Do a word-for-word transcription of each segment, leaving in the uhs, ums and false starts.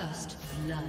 First blood.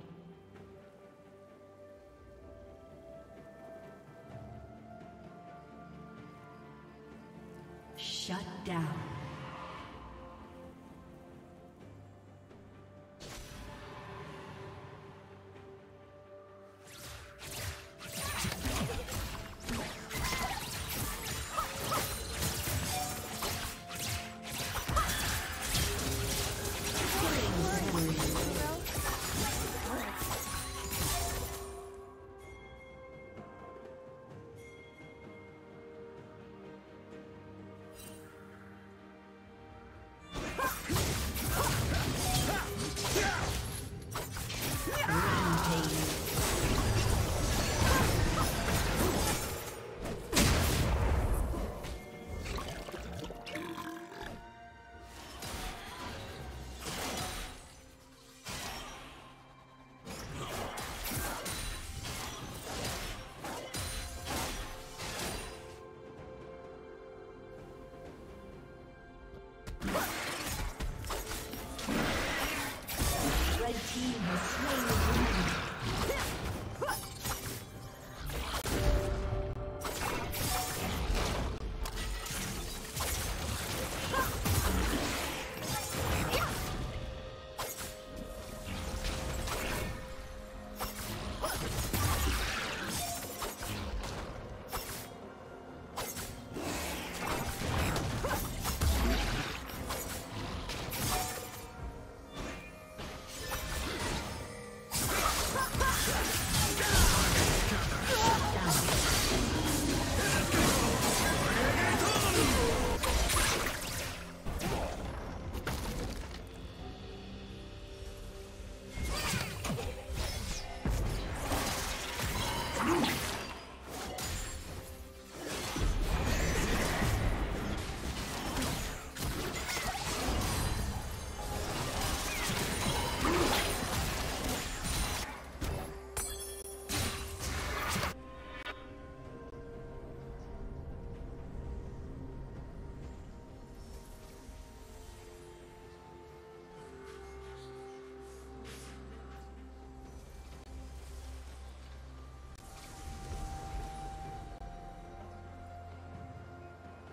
Shut down.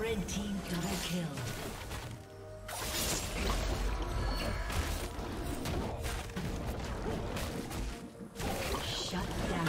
Red team double kill. Shut down.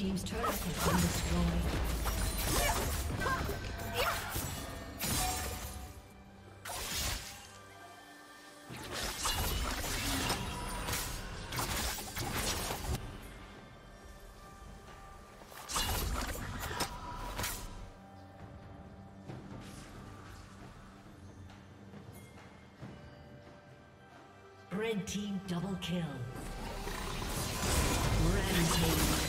Team's turret has been destroyed. Red team double kill. Rampage.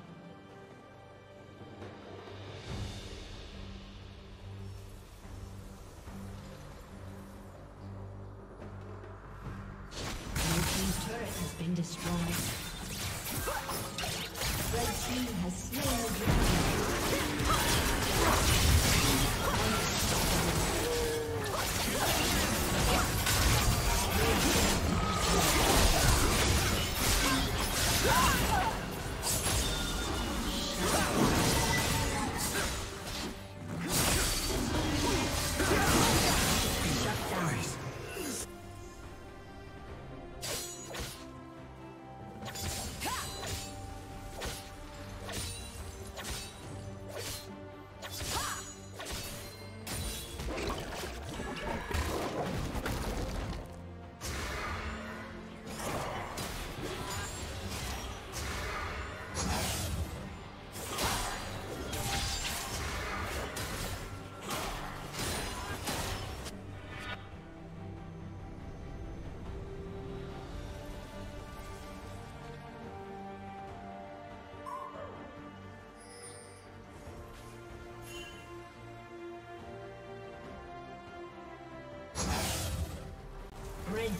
Blue team's turret has been destroyed. Red team has slain the dragon. Ah! Red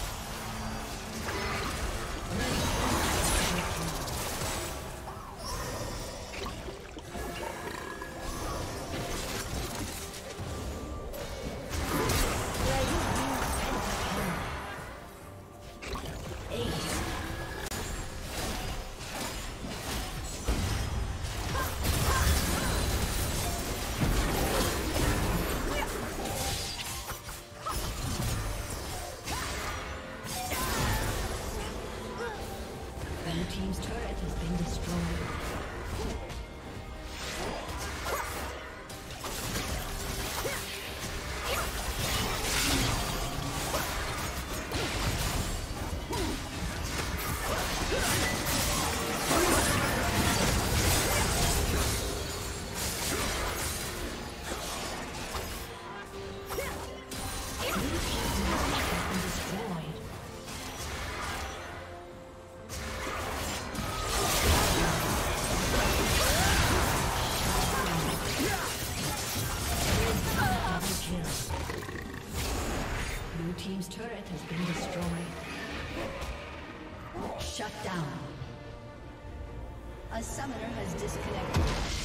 Red Team's turret has been destroyed. Shut down. A summoner has disconnected.